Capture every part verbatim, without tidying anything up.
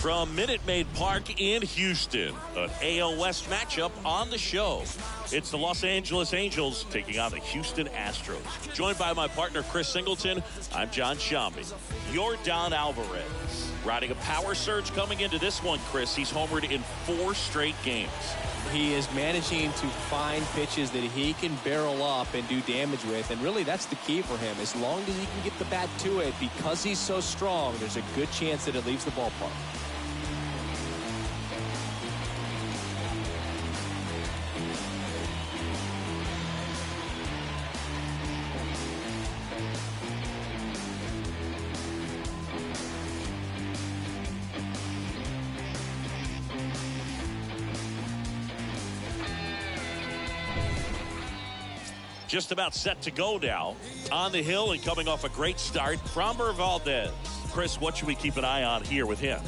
from Minute Maid Park in Houston. An A L West matchup on the show. It's the Los Angeles Angels taking on the Houston Astros. Joined by my partner, Chris Singleton, I'm John Shambi. Yordan Alvarez riding a power surge coming into this one, Chris. He's homered in four straight games. He is managing to find pitches that he can barrel up and do damage with, and really that's the key for him. As long as he can get the bat to it, because he's so strong, there's a good chance that it leaves the ballpark. Just about set to go now on the hill and coming off a great start from Revaldez. Chris, what should we keep an eye on here with him?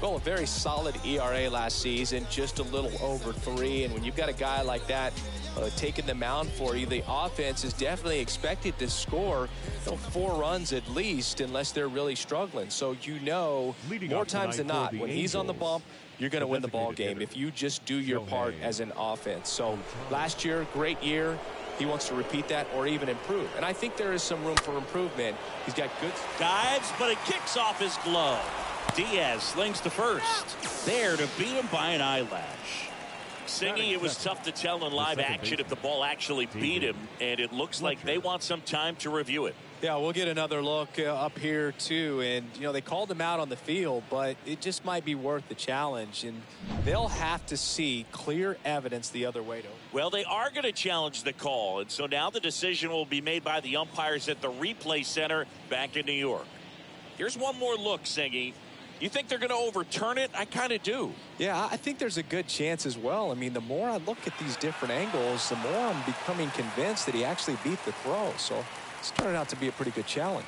Well, a very solid E R A last season, just a little over three. And when you've got a guy like that uh, taking the mound for you, the offense is definitely expected to score you know, four runs at least, unless they're really struggling. So you know, Leading more times than not, when Angels. he's on the bump, you're going to win the ball game if you just do your part as an offense. So last year, great year. He wants to repeat that or even improve. And I think there is some room for improvement. He's got good dives, but it kicks off his glove. Diaz slings to first. There to beat him by an eyelash. Singing, it was tough to tell in live action if the ball actually beat him. And it looks like they want some time to review it. Yeah, we'll get another look uh, up here, too. And, you know, they called him out on the field, but it just might be worth the challenge. And they'll have to see clear evidence the other way, though. Well, they are going to challenge the call. And so now the decision will be made by the umpires at the replay center back in New York. Here's one more look, Singy. You think they're going to overturn it? I kind of do. Yeah, I think there's a good chance as well. I mean, the more I look at these different angles, the more I'm becoming convinced that he actually beat the throw. So it's turned out to be a pretty good challenge.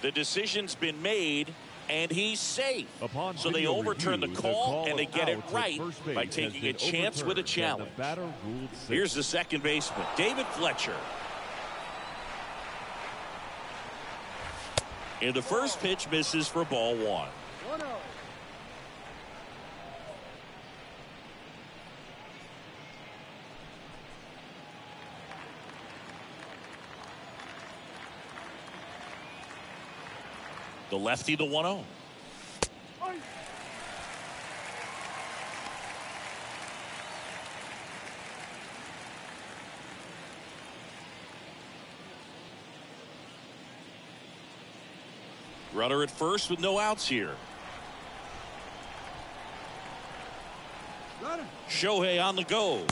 The decision's been made, and he's safe. Upon so they overturn review, the, call, the call and they get it right by taking a chance with a challenge. The Here's the second baseman, David Fletcher. And the first pitch misses for ball one. The lefty, the one oh. Runner at first with no outs here. Runner. Shohei on the go.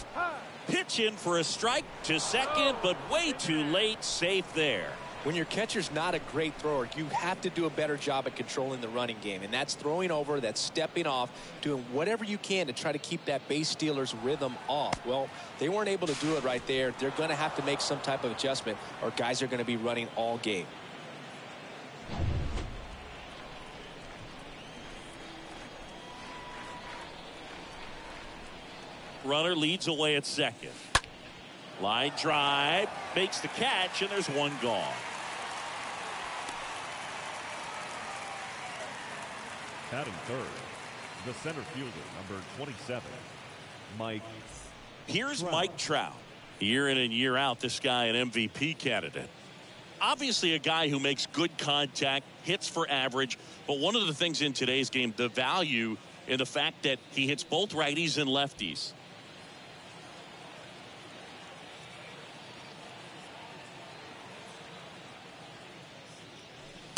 Pitch in for a strike to second, but way too late. Safe there. When your catcher's not a great thrower, you have to do a better job at controlling the running game. And that's throwing over, that's stepping off, doing whatever you can to try to keep that base stealer's rhythm off. Well, they weren't able to do it right there. They're going to have to make some type of adjustment, or guys are going to be running all game. Runner leads away at second. Line drive, makes the catch, and there's one gone. At in third, the center fielder, number twenty-seven, Mike. Here's Trout. Mike Trout. Year in and year out, this guy an M V P candidate. Obviously a guy who makes good contact, hits for average, but one of the things in today's game, the value in the fact that he hits both righties and lefties.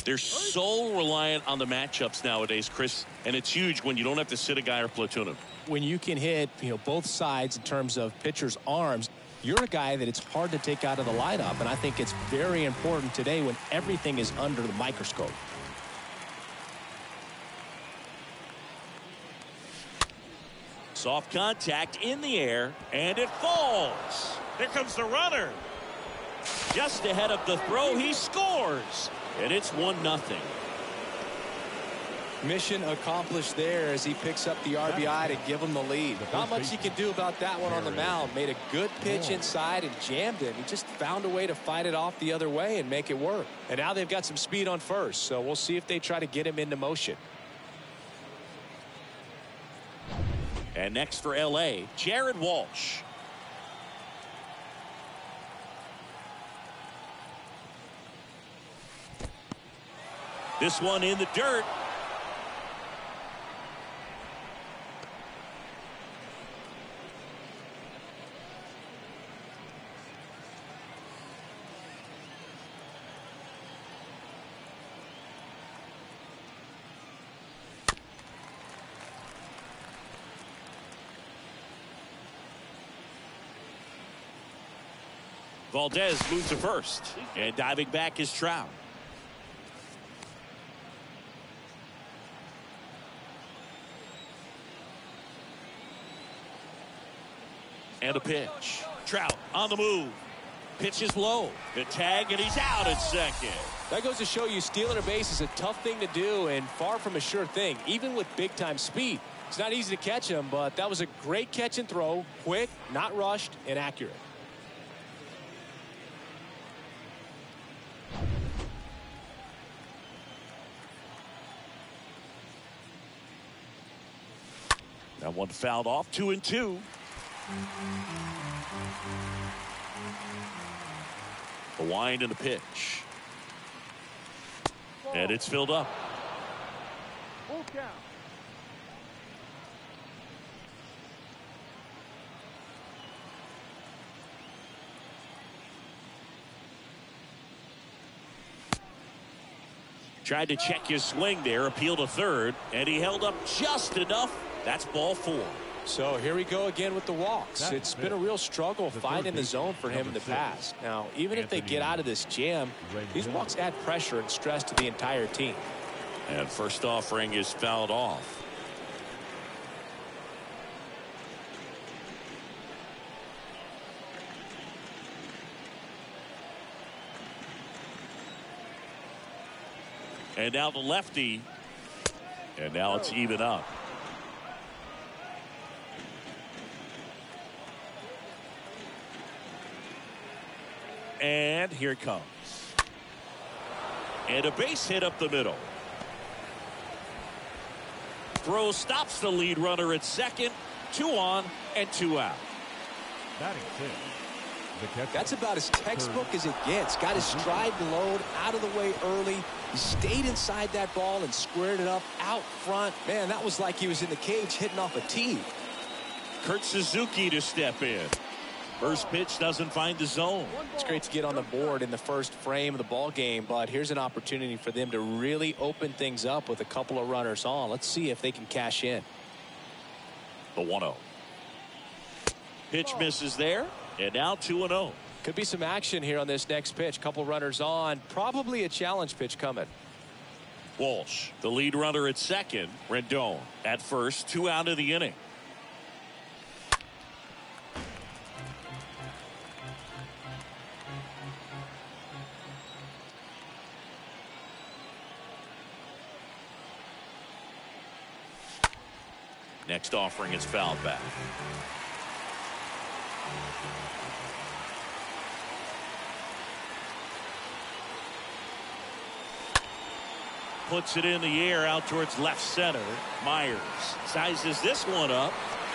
They're so reliant on the matchups nowadays, Chris, and it's huge when you don't have to sit a guy or platoon him. When you can hit, you know, both sides in terms of pitchers' arms, you're a guy that it's hard to take out of the lineup, and I think it's very important today when everything is under the microscope. Soft contact in the air, and it falls. Here comes the runner. Just ahead of the throw, he scores. And it's one nothing. Mission accomplished there as he picks up the R B I to give him the lead. Not much he can do about that one on the mound. Made a good pitch inside and jammed it. He just found a way to fight it off the other way and make it work. And now they've got some speed on first, so we'll see if they try to get him into motion. And next for L A, Jared Walsh. This one in the dirt. Valdez moves to first, and diving back is Trout. And a pitch. Trout on the move. Pitch is low. The tag, and he's out at second. That goes to show you stealing a base is a tough thing to do and far from a sure thing, even with big-time speed. It's not easy to catch him, but that was a great catch and throw. Quick, not rushed, and accurate. That one fouled off. Two and two. The wind and the pitch. And it's filled up. Tried to check his swing there, appeal to third, and he held up just enough. That's ball four. So here we go again with the walks. It's been a real struggle finding the zone for him in the past. Now, even if they get out of this jam, these walks add pressure and stress to the entire team. And first offering is fouled off. And now the lefty. And now it's even up. And here it comes. And a base hit up the middle. Throw stops the lead runner at second. Two on and two out. That's about as textbook as it gets. Got his stride and load out of the way early. He stayed inside that ball and squared it up out front. Man, that was like he was in the cage hitting off a tee. Kurt Suzuki to step in. First pitch doesn't find the zone. It's great to get on the board in the first frame of the ball game, but here's an opportunity for them to really open things up with a couple of runners on. Let's see if they can cash in. The one oh. Pitch misses there, and now two and oh. Could be some action here on this next pitch. Couple runners on. Probably a challenge pitch coming. Walsh, the lead runner at second. Rendon at first. Two out of the inning. Next offering is fouled back. Puts it in the air out towards left center. Myers sizes this one up,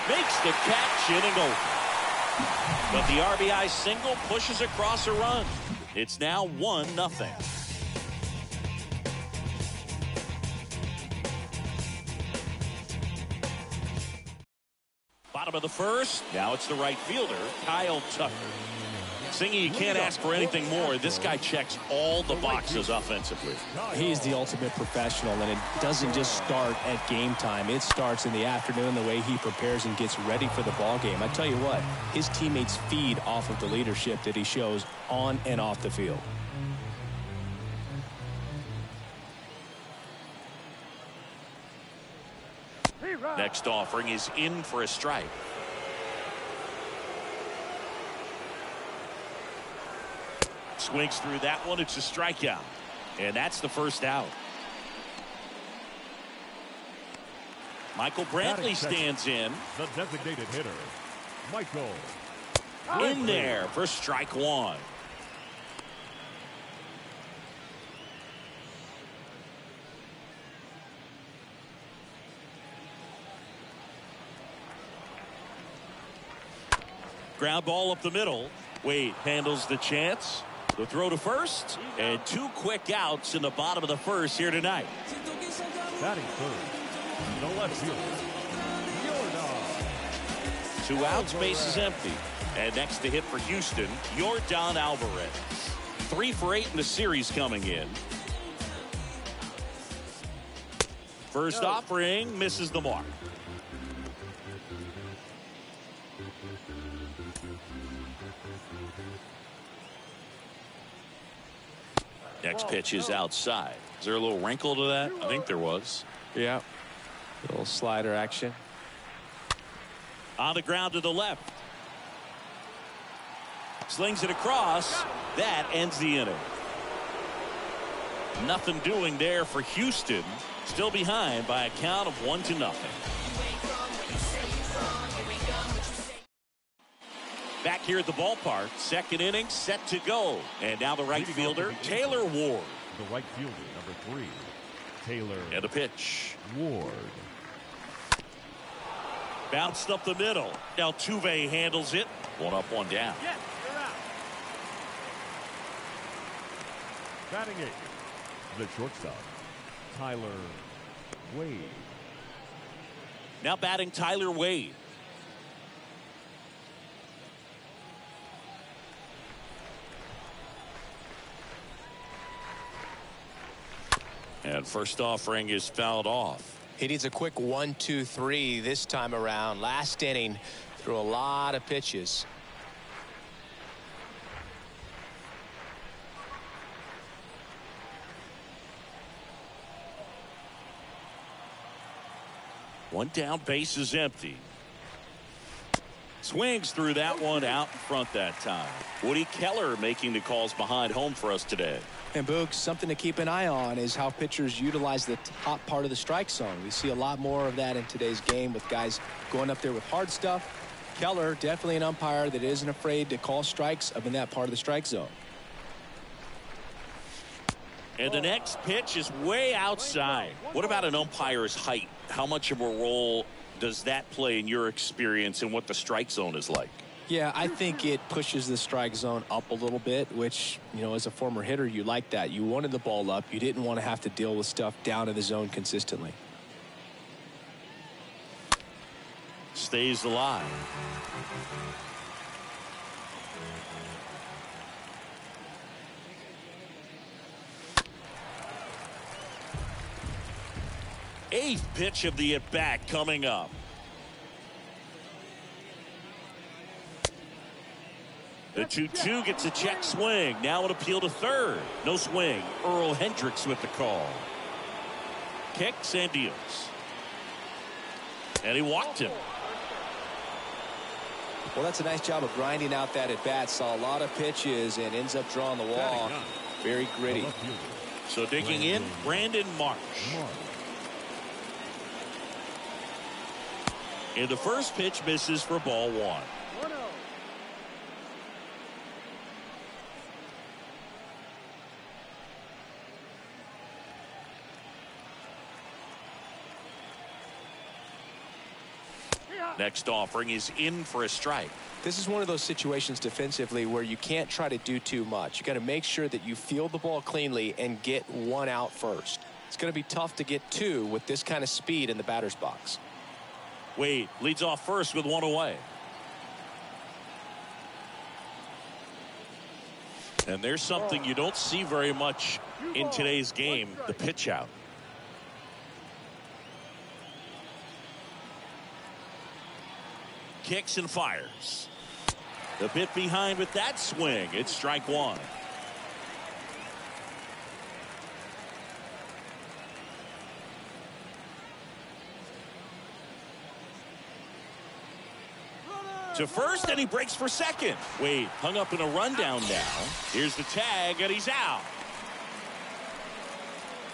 makes the catch, inning over. But the R B I single pushes across a run. It's now one nothing. Of the first. Now it's the right fielder, Kyle Tucker. Singing, you can't ask for anything more. This guy checks all the boxes offensively. He's the ultimate professional, and it doesn't just start at game time. It starts in the afternoon, the way he prepares and gets ready for the ball game. I tell you what, his teammates feed off of the leadership that he shows on and off the field. Next offering is in for a strike. Swings through that one. It's a strikeout. And that's the first out. Michael Brantley stands in. The designated hitter, Michael. In there for strike one. Ground ball up the middle. Wade handles the chance. The throw to first, and two quick outs in the bottom of the first here tonight. Batting third, the left fielder, Yordan. Two outs, base is empty. And next to hit for Houston, Yordan Alvarez. Three for eight in the series coming in. First offering, misses the mark. Next pitch is outside. Is there a little wrinkle to that? I think there was. Yeah. A little slider action. On the ground to the left. Slings it across. That ends the inning. Nothing doing there for Houston. Still behind by a count of one to nothing. Back here at the ballpark, second inning set to go, and now the right fielder, Taylor Ward. The right fielder, number three, Taylor. And a pitch, Ward. Bounced up the middle. Altuve handles it. One up, one down. Yes, you're out. Batting eight, the shortstop, Tyler Wade. Now batting Tyler Wade. And first offering is fouled off. He needs a quick one, two, three this time around. Last inning, threw a lot of pitches. One down, base is empty. Swings through that one out in front that time. Woody Keller making the calls behind home for us today. And Boog, something to keep an eye on is how pitchers utilize the top part of the strike zone. We see a lot more of that in today's game with guys going up there with hard stuff. Keller, definitely an umpire that isn't afraid to call strikes up in that part of the strike zone. And the next pitch is way outside. What about an umpire's height? How much of a role does that play in your experience and what the strike zone is like? Yeah, I think it pushes the strike zone up a little bit, which, you know, as a former hitter, you like that. You wanted the ball up. You didn't want to have to deal with stuff down in the zone consistently. Stays alive. Eighth pitch of the at-bat coming up. The two two gets a check swing. Now an appeal to third. No swing. Earl Hendricks with the call. Kicks and deals. And he walked him. Well, that's a nice job of grinding out that at-bat. Saw a lot of pitches and ends up drawing the wall. Very gritty. So digging in, Brandon Marsh. And the first pitch misses for ball one. Next offering is in for a strike. This is one of those situations defensively where you can't try to do too much. You got to make sure that you field the ball cleanly and get one out first. It's going to be tough to get two with this kind of speed in the batter's box. Wade leads off first with one away. And there's something you don't see very much in today's game, the pitch out. Kicks and fires. A bit behind with that swing. It's strike one. To first, and he breaks for second. Wade hung up in a rundown now. Here's the tag, and he's out.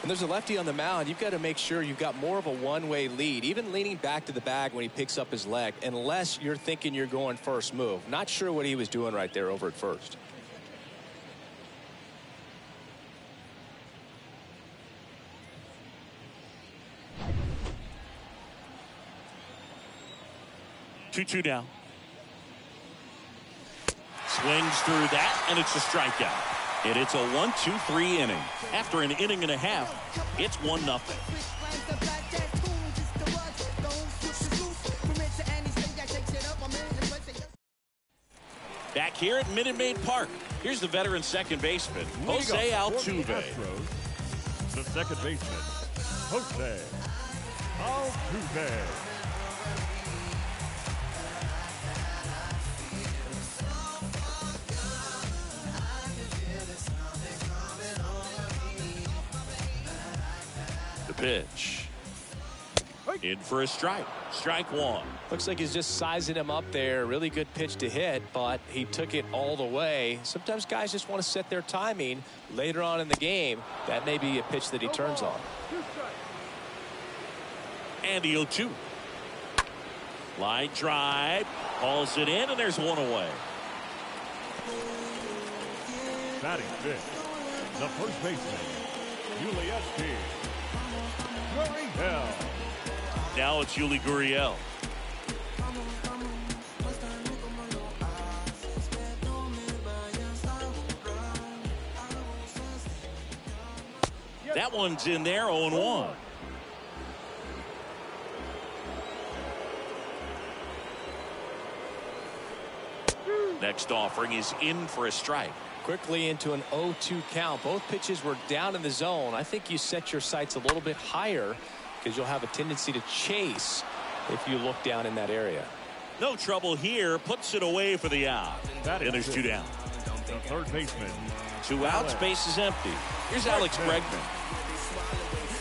When there's a lefty on the mound, you've got to make sure you've got more of a one-way lead, even leaning back to the bag when he picks up his leg, unless you're thinking you're going first move. Not sure what he was doing right there over at first. two two down. Swings through that, and it's a strikeout. And it's a one two three inning. After an inning and a half, it's one nothing. Back here at Minute Maid Park, here's the veteran second baseman, Jose Altuve. The, Astros, the second baseman, Jose Altuve. Pitch in for a strike. Strike one. Looks like he's just sizing him up there. Really good pitch to hit, but he took it all the way. Sometimes guys just want to set their timing later on in the game. That may be a pitch that he turns on. And the oh two. Line drive. Hauls it in, and there's one away. Batting fifth, the first baseman, Yuli Gurriel. Now it's Yuli Gurriel. That one's in there, oh one. Next offering is in for a strike. Quickly into an oh two count. Both pitches were down in the zone. I think you set your sights a little bit higher because you'll have a tendency to chase if you look down in that area. No trouble here. Puts it away for the out. And there's two down. The third baseman. Two outs. Base is empty. Here's Alex Bregman.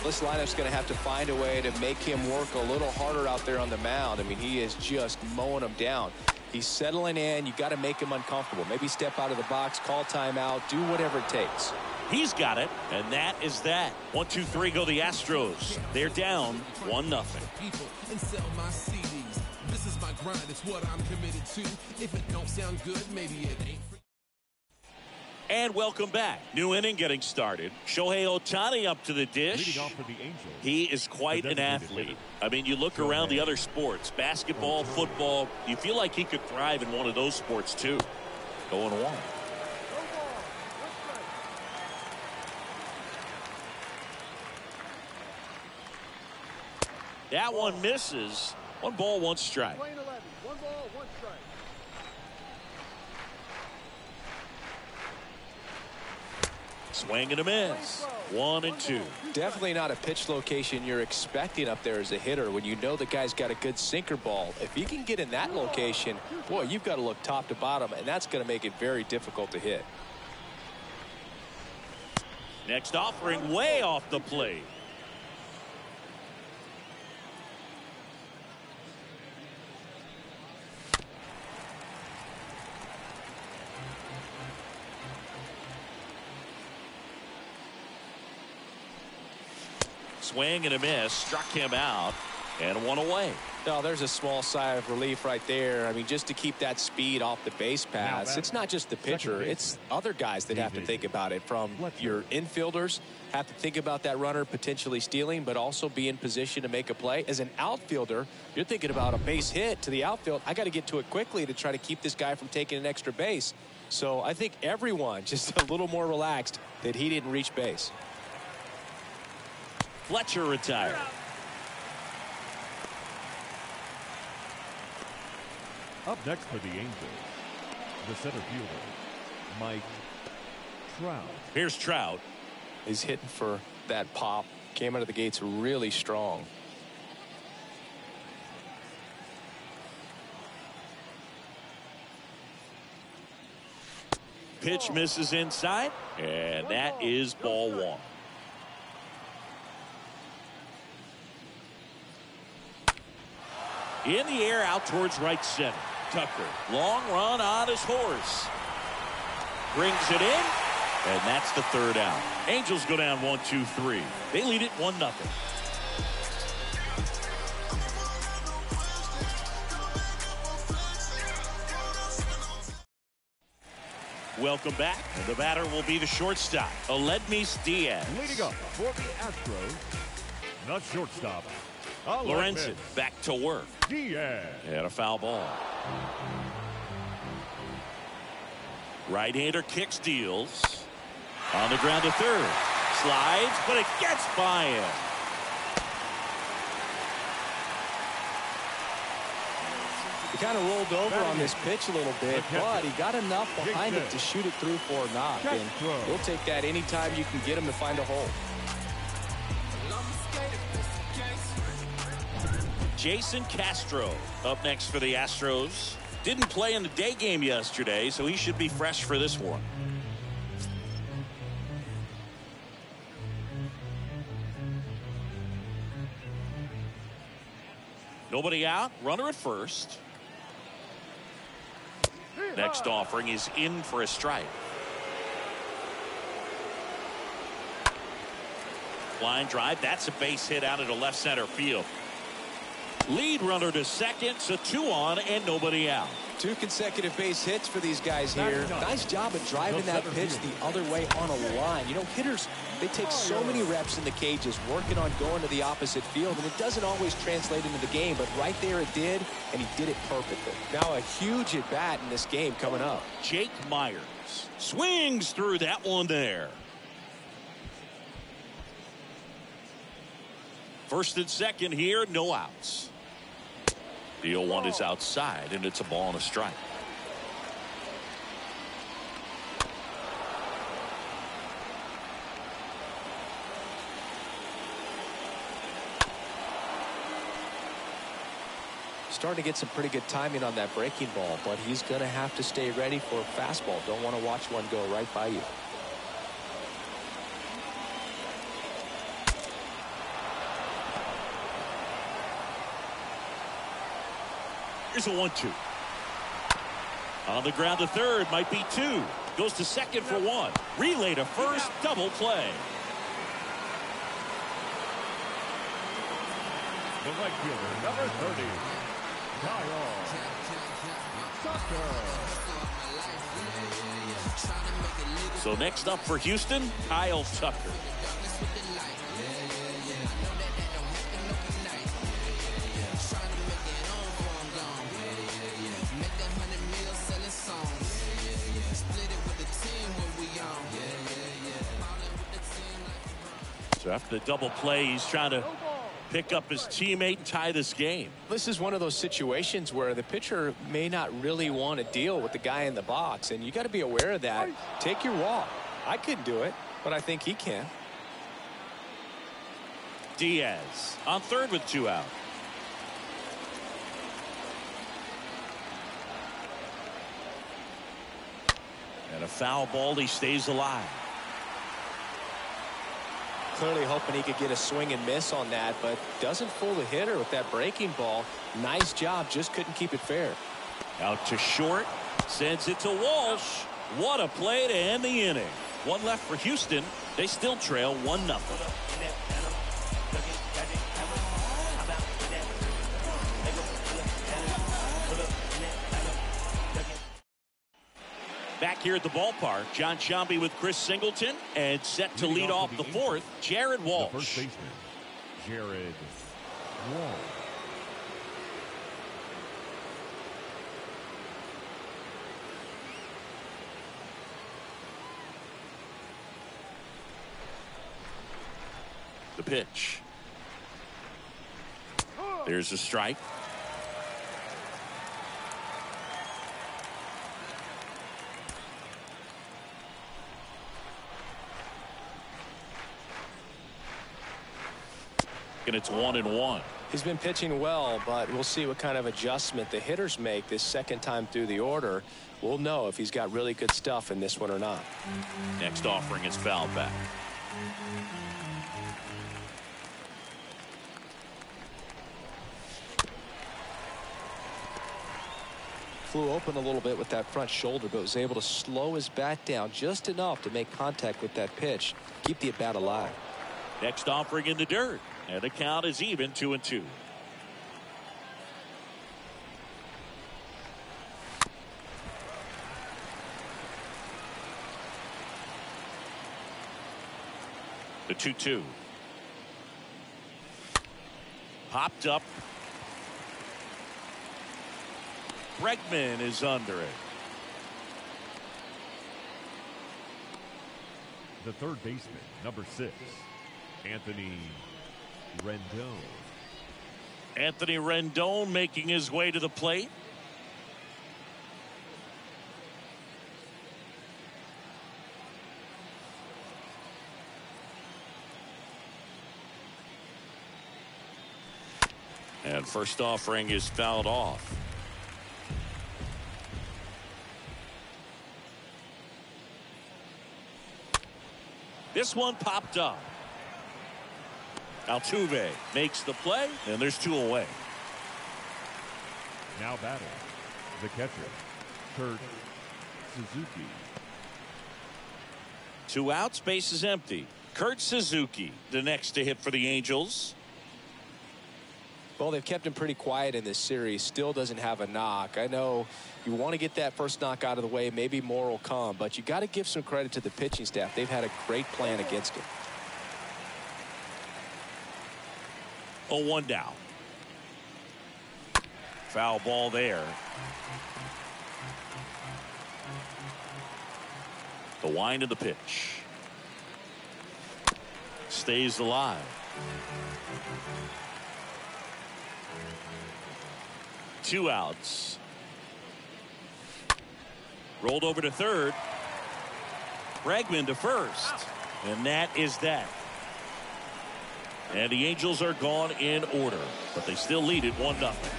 This lineup's going to have to find a way to make him work a little harder out there on the mound. I mean, he is just mowing them down. He's settling in. You got to make him uncomfortable. Maybe step out of the box, call timeout, do whatever it takes. He's got it, and that is that. One, two, three, go the Astros. They're down one nothing. And welcome back. New inning getting started. Shohei Ohtani up to the dish. Leading off for the Angels. He is quite an athlete. I mean, you look around the other sports, basketball, football, you feel like he could thrive in one of those sports too. Going one. That one misses. One ball, one strike. One ball, one strike. Swing and a miss. One and two. Definitely not a pitch location you're expecting up there as a hitter when you know the guy's got a good sinker ball. If he can get in that location, boy, you've got to look top to bottom, and that's going to make it very difficult to hit. Next offering way off the plate. Swing and a miss, struck him out, and one away. Now, there's a small sigh of relief right there. I mean, just to keep that speed off the base paths, it's not just the pitcher, it's other guys that have to think about it. From your infielders, have to think about that runner potentially stealing, but also be in position to make a play. As an outfielder, you're thinking about a base hit to the outfield. I got to get to it quickly to try to keep this guy from taking an extra base. So I think everyone just a little more relaxed that he didn't reach base. Fletcher retired. Up next for the Angels, the center fielder, Mike Trout. Here's Trout. He's hitting for that pop. Came out of the gates really strong. Pitch misses inside, and that is ball one. In the air, out towards right center. Tucker, long run on his horse. Brings it in, And that's the third out. Angels go down one, two, three. They lead it one nothing. Welcome back. The batter will be the shortstop, Aledmys Diaz. Leading up for the Astros, not shortstop, Lorenzen back to work. Diaz had a foul ball. Right-hander kicks, deals on the ground to third, slides, but it gets by him. He kind of rolled over on this pitch a little bit, but he got enough behind it to shoot it through for a knock, and he'll take that anytime you can get him to find a hole. Jason Castro up next for the Astros. Didn't play in the day game yesterday, so he should be fresh for this one. Nobody out, runner at first. Next offering is in for a strike. Line drive, that's a base hit out into left center field. Lead runner to second, so two on and nobody out. Two consecutive base hits for these guys here. Nice job of driving that pitch the other way on a line. You know, hitters, they take so many reps in the cages, working on going to the opposite field, and it doesn't always translate into the game, but right there it did, and he did it perfectly. Now a huge at-bat in this game coming up. Jake Myers swings through that one there. First and second here, no outs. Deal one is outside, and it's a ball and a strike. Starting to get some pretty good timing on that breaking ball, but he's going to have to stay ready for a fastball. Don't want to watch one go right by you. Here's a one two. On the ground to third, might be two. Goes to second for one. Relay to first, double play. The right fielder, number thirty, Kyle Tucker. So next up for Houston, Kyle Tucker. So after the double play, he's trying to pick up his teammate and tie this game. This is one of those situations where the pitcher may not really want to deal with the guy in the box, and you got to be aware of that. Take your walk. I couldn't do it, but I think he can. Diaz on third with two out. And a foul ball. He stays alive. Clearly hoping he could get a swing and miss on that, but doesn't fool the hitter with that breaking ball. Nice job, just couldn't keep it fair. Out to short, sends it to Walsh. What a play to end the inning. One left for Houston. They still trail one nothing. Back here at the ballpark, John Shambi with Chris Singleton, and set to lead off the fourth, Jared Walsh. The first baseman, Jared Walsh. The pitch. There's a strike. And it's one and one. He's been pitching well, but we'll see what kind of adjustment the hitters make this second time through the order. We'll know if he's got really good stuff in this one or not. Next offering is foul back. flew open a little bit with that front shoulder, but was able to slow his bat down just enough to make contact with that pitch, keep the at-bat alive. Next offering in the dirt, and the count is even, two and two. The two two. Popped up. Bregman is under it. The third baseman, number six, Anthony Rendon. Anthony Rendon making his way to the plate. And first offering is fouled off. This one popped up. Altuve makes the play, and there's two away. Now batting, the catcher, Kurt Suzuki. Two outs, base is empty. Kurt Suzuki, the next to hit for the Angels. Well, they've kept him pretty quiet in this series. Still doesn't have a knock. I know you want to get that first knock out of the way. Maybe more will come, but you got to give some credit to the pitching staff. They've had a great plan against him. oh one down. Foul ball there. The wind of the pitch. Stays alive. Two outs. Rolled over to third. Bregman to first. And that is that. And the Angels are gone in order, but they still lead it one nothing.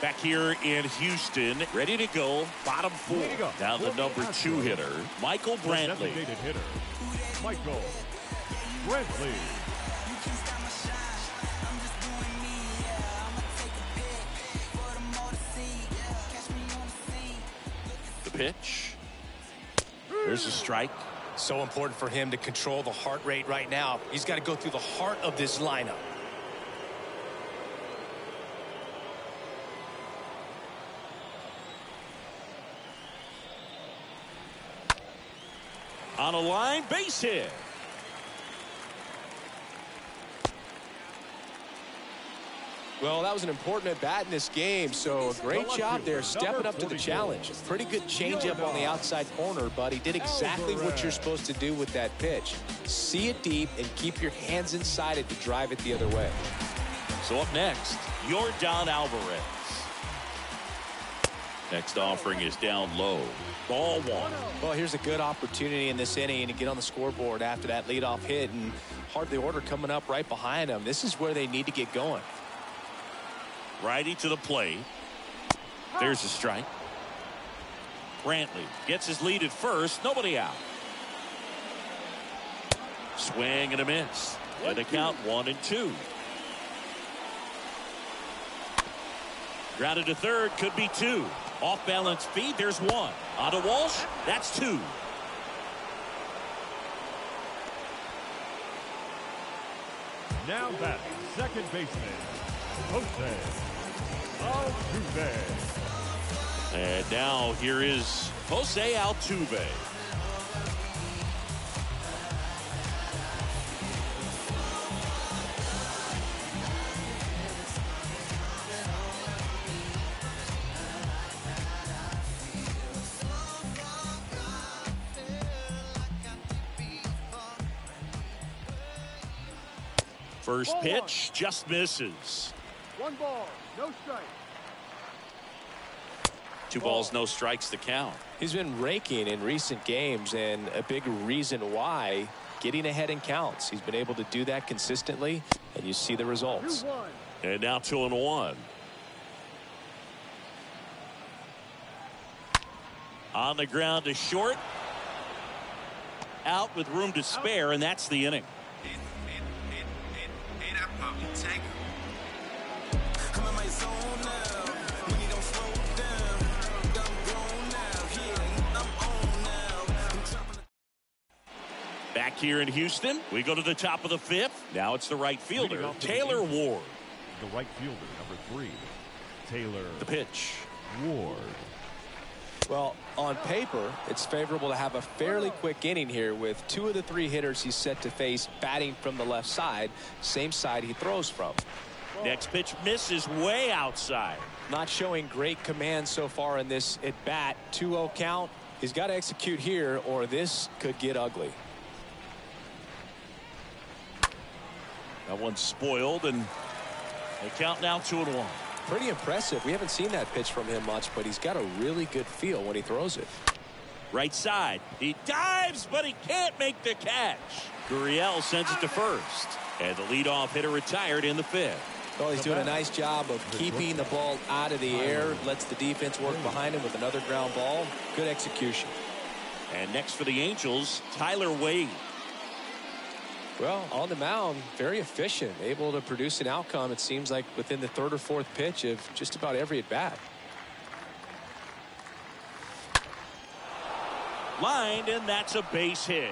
Back here in Houston, ready to go. Bottom four. Go. Now the number two hitter, Michael Brantley. Hitter, Michael Brantley. The pitch. There's a strike. So important for him to control the heart rate right now. He's got to go through the heart of this lineup. On a line, base hit. Well, that was an important at-bat in this game, so a great job there stepping up to the challenge. Pretty good changeup on the outside corner, but he did exactly what you're supposed to do with that pitch. See it deep and keep your hands inside it to drive it the other way. So up next, Yordan Alvarez. Next offering is down low. Ball one. Well, here's a good opportunity in this inning to get on the scoreboard after that leadoff hit, and hard the order coming up right behind him. This is where they need to get going. Righty to the plate. There's a strike. Brantley gets his lead at first. Nobody out. Swing and a miss. And they count one and two. Grounded to third. Could be two. Off balance feed. There's one. On to Walsh. That's two. Now back, second baseman, Jose Altuve. And now here is Jose Altuve. First pitch just misses. One ball, no strike. Two balls, no strikes to count. He's been raking in recent games, and a big reason why, getting ahead in counts. He's been able to do that consistently, and you see the results. And now two and one. On the ground to short. Out with room to spare, and that's the inning. It, it, it, it, it, it, Back here in Houston, we go to the top of the fifth. Now it's the right fielder, Taylor Ward. The right fielder, number three, Taylor. The pitch, Ward. Well, on paper, it's favorable to have a fairly quick inning here with two of the three hitters he's set to face batting from the left side, same side he throws from. Next pitch misses way outside. Not showing great command so far in this at bat. two oh count. He's got to execute here or this could get ugly. That one's spoiled and they count now two and one. Pretty impressive. We haven't seen that pitch from him much, but he's got a really good feel when he throws it. Right side. He dives, but he can't make the catch. Gurriel sends it to first. And the leadoff hitter retired in the fifth. Well, he's doing a nice job of keeping the ball out of the air. Lets the defense work behind him with another ground ball. Good execution. And next for the Angels, Tyler Wade. Well, on the mound, very efficient, able to produce an outcome, it seems like, within the third or fourth pitch of just about every at-bat. Lined, and that's a base hit.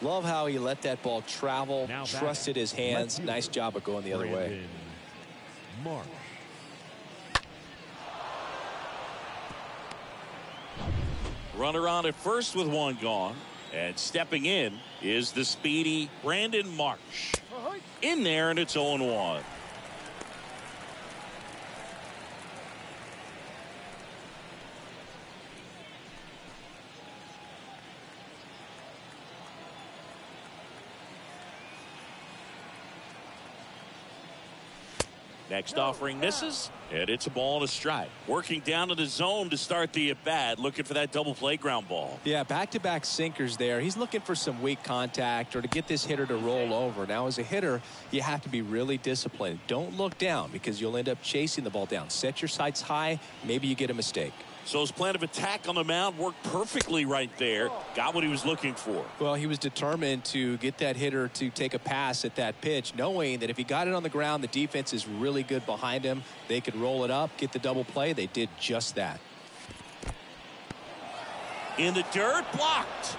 Love how he let that ball travel, now trusted his hands. Nice job of going the other way. Marsh. Runner on at first with one gone, and stepping in is the speedy Brandon Marsh. In there, and it's oh and one. Next offering misses, and it's a ball and a strike. Working down in the zone to start the at-bat, looking for that double play ground ball. Yeah, back-to-back sinkers there. He's looking for some weak contact or to get this hitter to roll over. Now, as a hitter, you have to be really disciplined. Don't look down because you'll end up chasing the ball down. Set your sights high. Maybe you get a mistake. So his plan of attack on the mound worked perfectly right there. Got what he was looking for. Well, he was determined to get that hitter to take a pass at that pitch, knowing that if he got it on the ground, the defense is really good behind him. They could roll it up, get the double play. They did just that. In the dirt, blocked.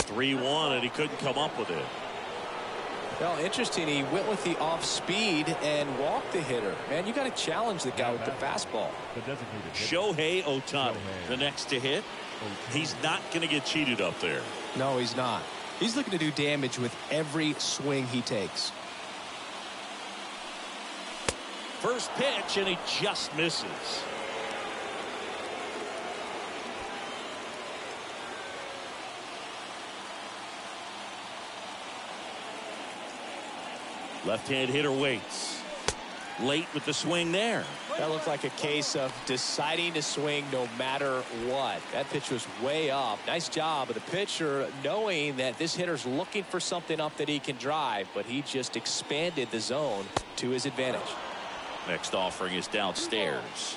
three one, and he couldn't come up with it. Well, interesting. He went with the off-speed and walked the hitter. Man, you got to challenge the guy with the fastball. Shohei Ohtani, the next to hit. He's not going to get cheated up there. No, he's not. He's looking to do damage with every swing he takes. First pitch, and he just misses. Left-hand hitter waits. Late with the swing there. That looked like a case of deciding to swing no matter what. That pitch was way up. Nice job of the pitcher knowing that this hitter's looking for something up that he can drive, but he just expanded the zone to his advantage. Next offering is downstairs.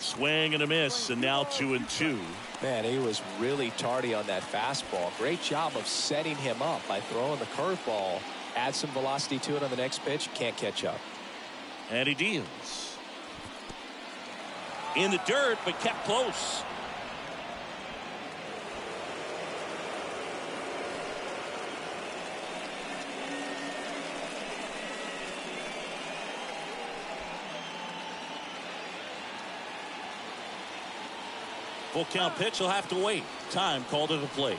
Swing and a miss, and now two and two. Man, he was really tardy on that fastball. Great job of setting him up by throwing the curveball. Add some velocity to it on the next pitch. Can't catch up. And he deals. In the dirt, but kept close. Full count pitch. He'll have to wait. Time called to the plate.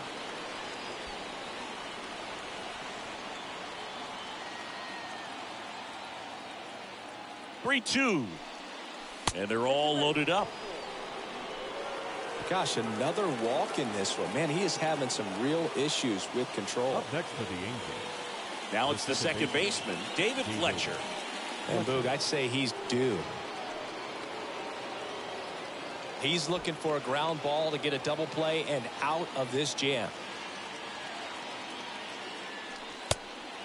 three two. And they're all loaded up. Gosh, another walk in this one. Man, he is having some real issues with control. Up next for the Angels. Now it's the second baseman, David Fletcher. And Boog, I'd say he's due. He's looking for a ground ball to get a double play and out of this jam.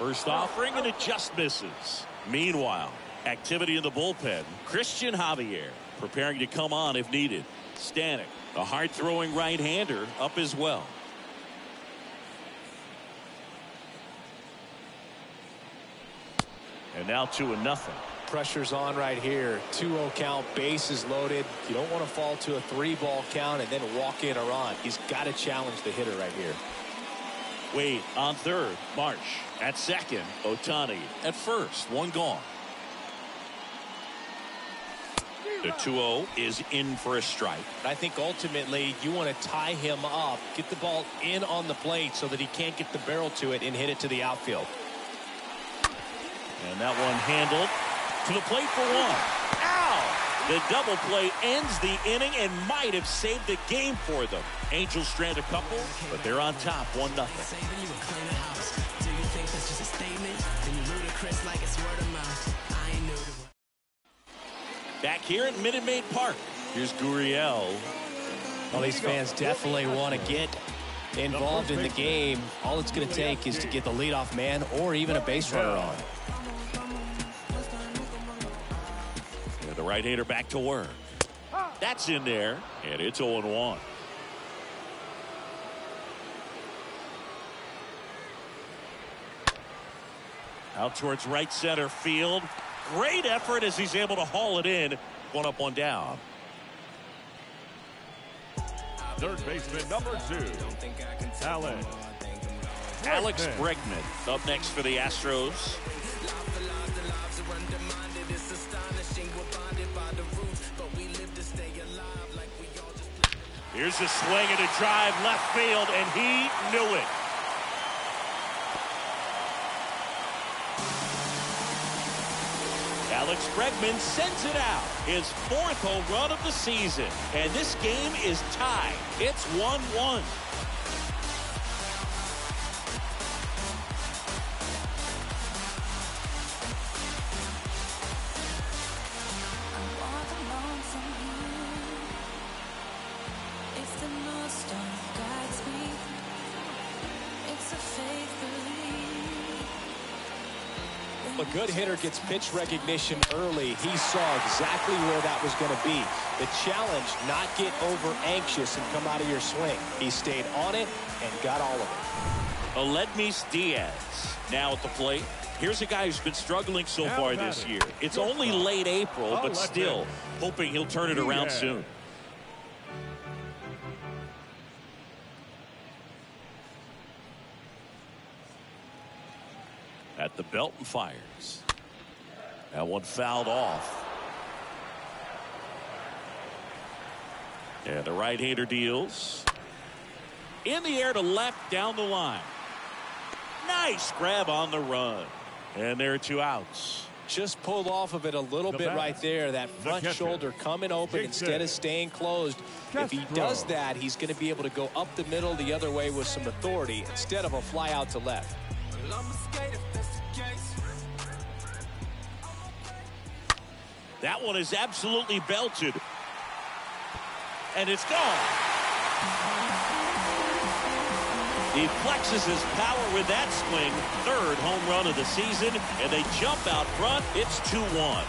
First offering, and it just misses. Meanwhile, activity in the bullpen. Christian Javier preparing to come on if needed. Stanek, a hard-throwing right-hander, up as well. And now two and nothing. Pressure's on right here. two oh count, bases loaded. You don't want to fall to a three-ball count and then walk in or on. He's got to challenge the hitter right here. Wade on third. Marsh at second. Ohtani at first. One gone. The two oh is in for a strike. I think ultimately you want to tie him up, get the ball in on the plate so that he can't get the barrel to it and hit it to the outfield. And that one handled. To the plate for one. Ow! The double play ends the inning and might have saved the game for them. Angels strand a couple, but they're on top one nothing. Back here at Minute Maid Park. Here's Gurriel. Well, these fans definitely want to get involved in the game. All it's going to take is to get the leadoff man or even a base runner on. The right-hander back to work. That's in there, and it's oh and one. Out towards right center field. Great effort as he's able to haul it in. One up, one down. Third baseman number two, Alex. Alex Bregman up next for the Astros. Here's a swing and a drive left field, and he knew it. Alex Bregman sends it out. His fourth home run of the season. And this game is tied. It's one one. A good hitter gets pitch recognition early. He saw exactly where that was going to be. The challenge, not get over anxious and come out of your swing. He stayed on it and got all of it. Aledmys Diaz now at the plate. Here's a guy who's been struggling so far this year. It's only late April, but still hoping he'll turn it around soon. At the belt and fires. That one fouled off. And the right-hander deals. In the air to left, down the line. Nice grab on the run. And there are two outs. Just pulled off of it a little the bit bat. right there. That front the shoulder coming open Jake instead of staying closed. Castro. If he does that, he's going to be able to go up the middle the other way with some authority instead of a fly out to left. That one is absolutely belted. And it's gone. He flexes his power with that swing. Third home run of the season. And they jump out front. It's two one.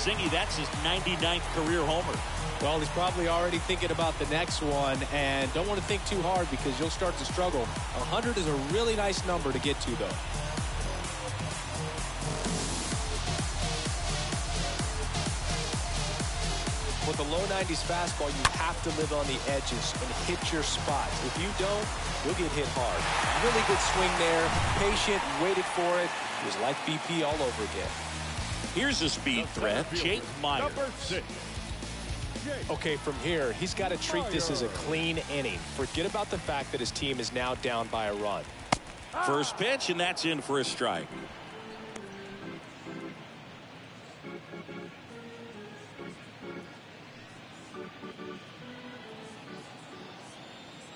Singy, that's his ninety-ninth career homer. Well, he's probably already thinking about the next one. And don't want to think too hard because you'll start to struggle. one hundred is a really nice number to get to, though. With a low nineties fastball, you have to live on the edges and hit your spots. If you don't, you'll get hit hard. Really good swing there. Patient, waited for it. It was like B P all over again. Here's a speed threat, Jake Myers. Okay, from here, he's got to treat this as a clean inning. Forget about the fact that his team is now down by a run. First pitch, and that's in for a strike.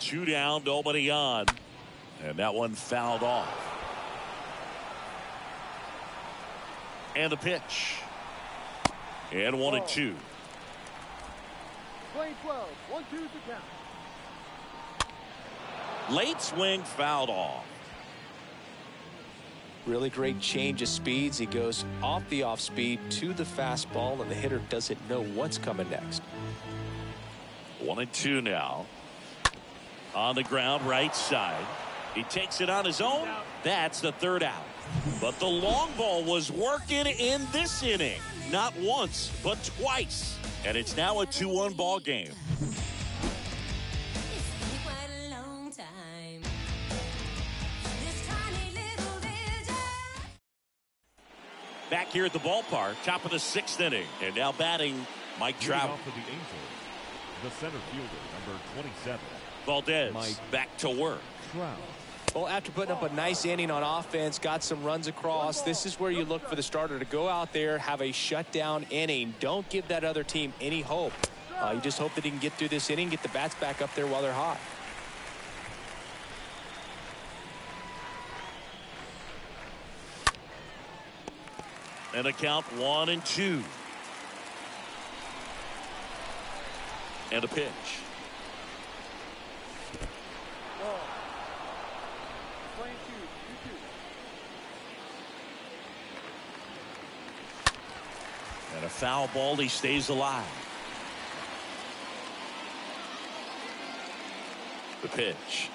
Two down, nobody on. And that one fouled off. And the pitch. And one and two. Play twelve. One, two, to count. Late swing fouled off. Really great change of speeds. He goes off the off speed to the fastball, and the hitter doesn't know what's coming next. One and two now. On the ground, right side. He takes it on his own. That's the third out. But the long ball was working in this inning. Not once, but twice. And it's now a two one ball game. Back here at the ballpark, top of the sixth inning, and now batting Mike Trout. Off of the Angels, the center fielder, number twenty-seven, Valdez. Mike back to work. Trout. Well, after putting up a nice inning on offense, got some runs across, this is where you look for the starter to go out there, have a shutdown inning. Don't give that other team any hope. Uh, you just hope that he can get through this inning, get the bats back up there while they're hot. And a count one and two. And a pitch. Oh. Play two, two, two. And a foul ball. He stays alive. The pitch.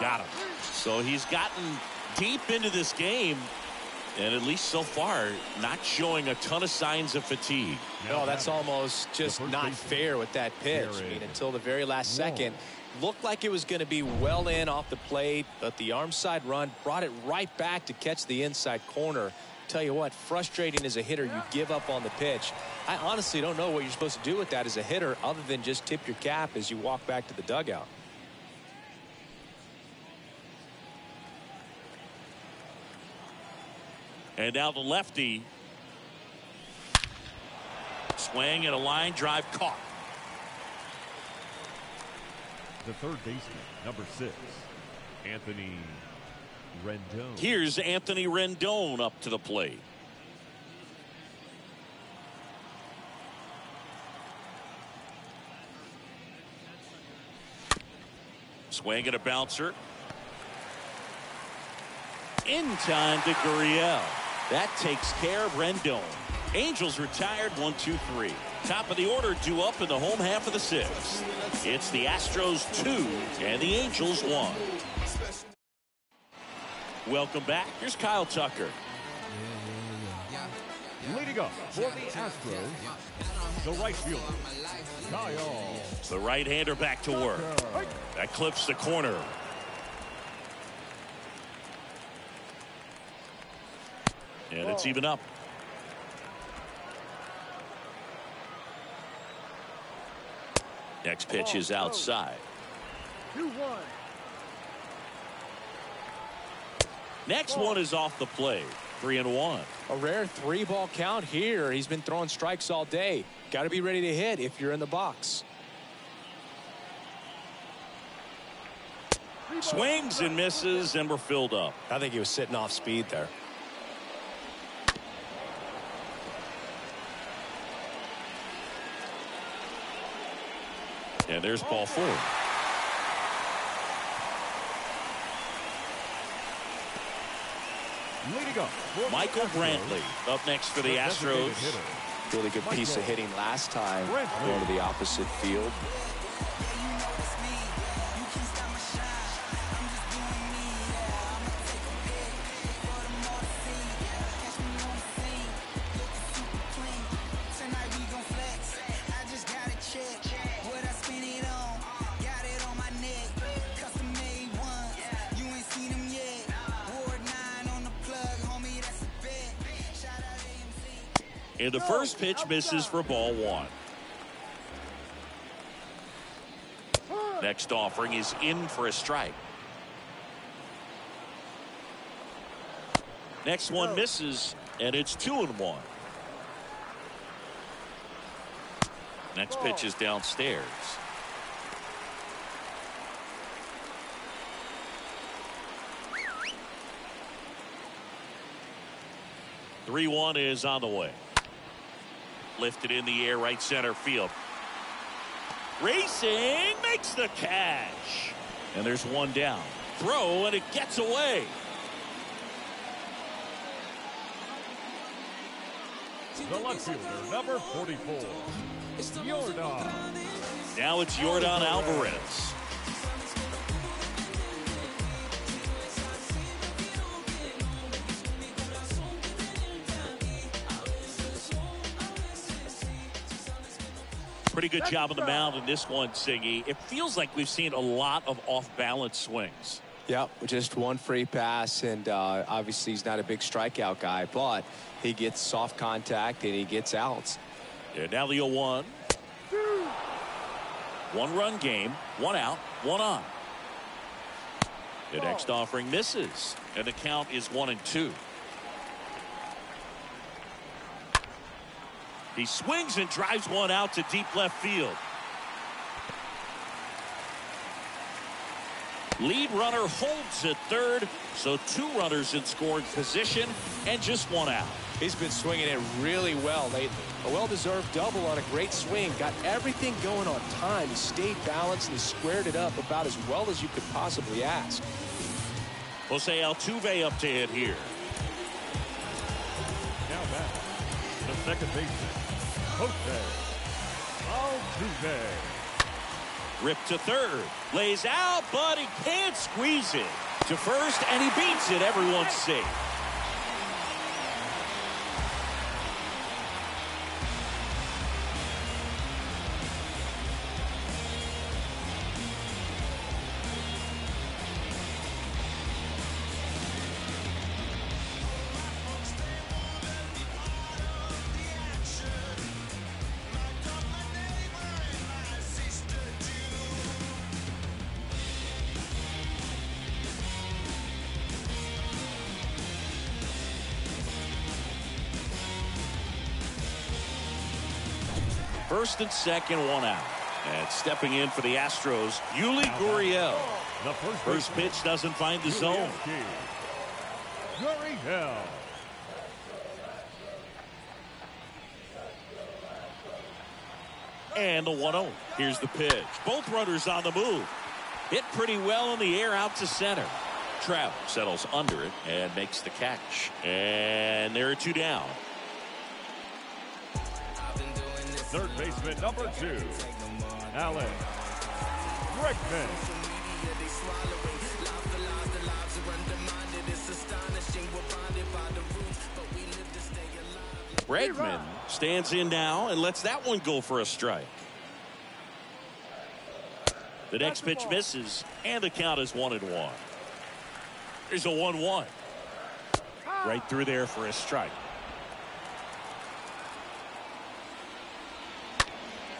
Got him. So he's gotten deep into this game. And at least so far, not showing a ton of signs of fatigue. No, that's almost just not fair with that pitch. I mean, until the very last second, looked like it was going to be well in off the plate, but the arm side run brought it right back to catch the inside corner. Tell you what, frustrating as a hitter, you give up on the pitch. I honestly don't know what you're supposed to do with that as a hitter, other than just tip your cap as you walk back to the dugout. And now the lefty. Swing and a line drive caught. The third baseman, number six, Anthony Rendon. Here's Anthony Rendon up to the plate. Swing and a bouncer. In time to Gurriel. That takes care of Rendon. Angels retired one, two, three. Top of the order due up in the home half of the sixth. It's the Astros two and the Angels one. Welcome back. Here's Kyle Tucker. Leading up for the Astros, the right fielder, Kyle. The right-hander back to work. That clips the corner. And it's even up. Next pitch is outside. Next one is off the plate. Three and one. A rare three ball count here. He's been throwing strikes all day. Got to be ready to hit if you're in the box. Swings and misses, and we're filled up. I think he was sitting off speed there. And there's ball four. Leading up, Michael Brantley up next for the Astros. Really good piece of hitting last time, going to the opposite field. And the first pitch misses for ball one. Next offering is in for a strike. Next one misses, and it's two and one. Next pitch is downstairs. three one is on the way. Lifted in the air, right center field. Racing makes the catch. And there's one down. Throw, and it gets away. the left fielder, number forty-four, Yordan. Now it's Yordan Alvarez. Pretty good job on the mound in this one, Siggy. It feels like we've seen a lot of off-balance swings. Yeah, just one free pass, and uh, obviously he's not a big strikeout guy, but he gets soft contact and he gets outs. Yeah, now the oh one. One-run game, one out, one on. The next offering misses, and the count is one and two. He swings and drives one out to deep left field. Lead runner holds at third, so two runners in scoring position and just one out. He's been swinging it really well lately. A well-deserved double on a great swing. Got everything going on time. He stayed balanced and he squared it up about as well as you could possibly ask. Jose Altuve up to hit here. Now back to second baseman. Jose Altuve. Ripped to third. Lays out, but he can't squeeze it to first, and he beats it. Everyone's safe. First and second, one out. And stepping in for the Astros, Yuli Gurriel. The first, first pitch doesn't find the zone. Gurriel. And the one oh. Here's the pitch. Both runners on the move. Hit pretty well in the air out to center. Trout settles under it and makes the catch. And there are two down. Third baseman, number two, Alex Bregman. Bregman stands in now and lets that one go for a strike. The next pitch misses, and the count is one and one. Here's a one one. Right through there for a strike.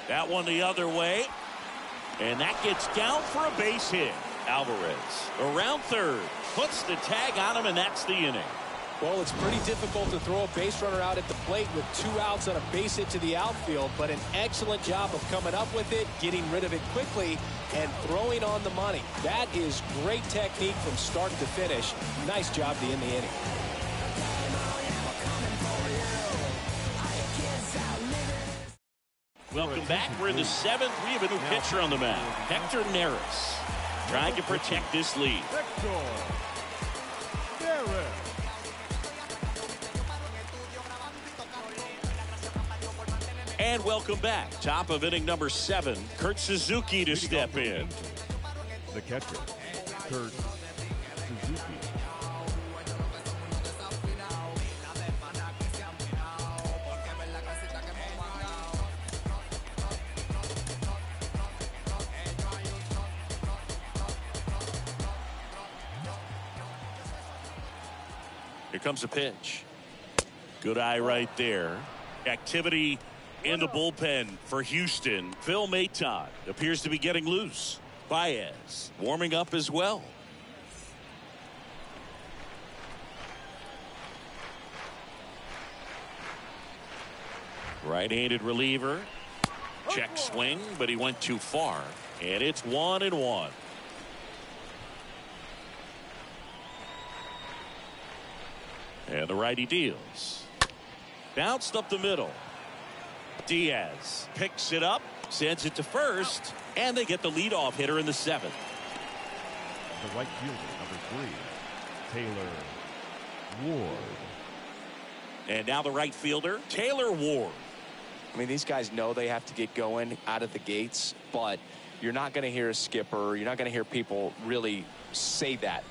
That one the other way. And that gets down for a base hit. Alvarez around third. Puts the tag on him, and that's the inning. Well, it's pretty difficult to throw a base runner out at the plate with two outs on a base hit to the outfield, but an excellent job of coming up with it, getting rid of it quickly, and throwing on the money. That is great technique from start to finish. Nice job to end the inning. Welcome back. We're in the seventh. We have a new pitcher on the mound. Hector Neris trying to protect this lead. Hector Neris. And welcome back. Top of inning number seven. Kurt Suzuki to step in. The catcher, Kurt Suzuki. Here comes a pitch. Good eye right there. Activity in the bullpen for Houston. Phil Maton appears to be getting loose. Baez warming up as well. Right-handed reliever. Check swing, but he went too far. And it's one and one. And the righty deals. Bounced up the middle. Diaz picks it up, sends it to first, and they get the leadoff hitter in the seventh. The right fielder, number three, Taylor Ward. And now the right fielder, Taylor Ward. I mean, these guys know they have to get going out of the gates, but you're not going to hear a skipper. You're not going to hear people really say that.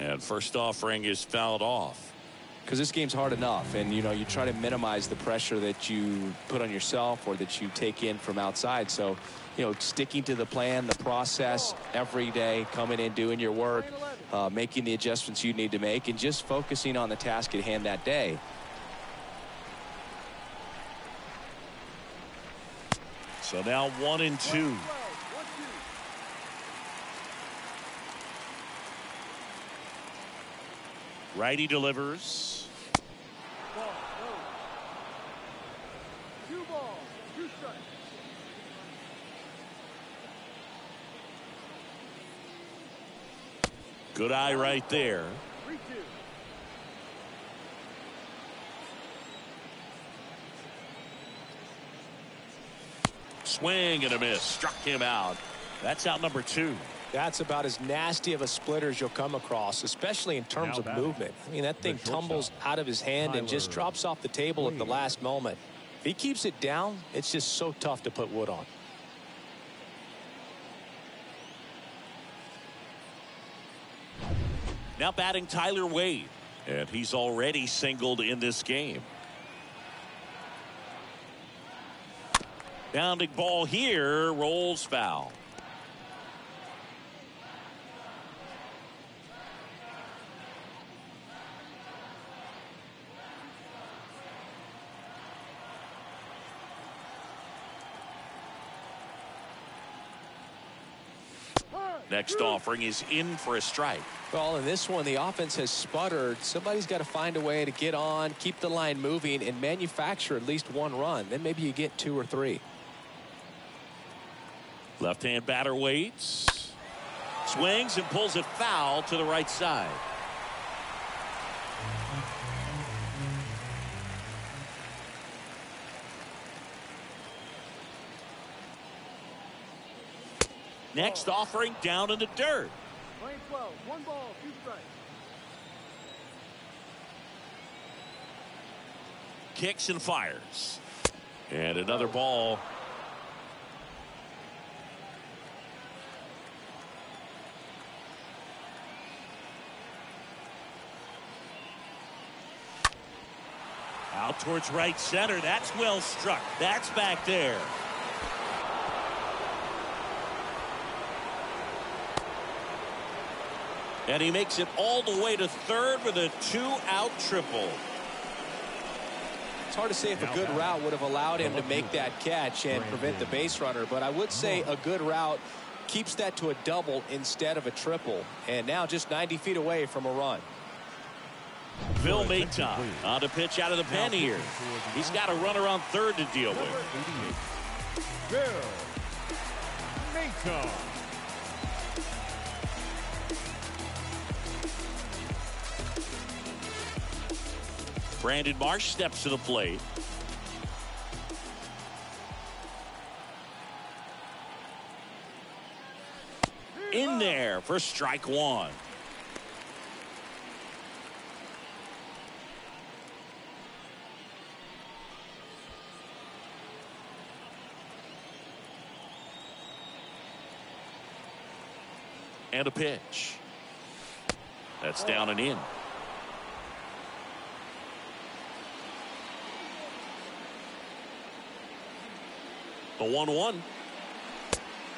And first offering is fouled off. Because this game's hard enough, and you know, you try to minimize the pressure that you put on yourself or that you take in from outside. So, you know, sticking to the plan, the process every day, coming in, doing your work, uh, making the adjustments you need to make, and just focusing on the task at hand that day. So now one and two. Righty delivers. Ball, ball. Two balls, two strikes. Good eye right there. Three, two. Swing and a miss. Struck him out. That's out number two. That's about as nasty of a splitter as you'll come across, especially in terms of movement. I mean, that thing tumbles out of his hand and just drops off the table at the last moment. If he keeps it down, it's just so tough to put wood on. Now batting Tyler Wade, and he's already singled in this game. Bounding ball here, rolls foul. Next offering is in for a strike. Well, in this one, the offense has sputtered. Somebody's got to find a way to get on, keep the line moving, and manufacture at least one run. Then maybe you get two or three. Left-hand batter waits. Swings and pulls it foul to the right side. Next offering down in the dirt. Lane twelve, one ball, two strikes. Kicks and fires. And another ball. Out towards right center. That's well struck. That's back there. And he makes it all the way to third with a two-out triple. It's hard to say if a good route would have allowed him to make that catch and prevent the base runner, but I would say a good route keeps that to a double instead of a triple. And now just ninety feet away from a run. Bill Maita on the pitch out of the pen here. He's got a runner on third to deal with. Bill Maita. Brandon Marsh steps to the plate. In there for strike one. And a pitch. That's down and in. The one one.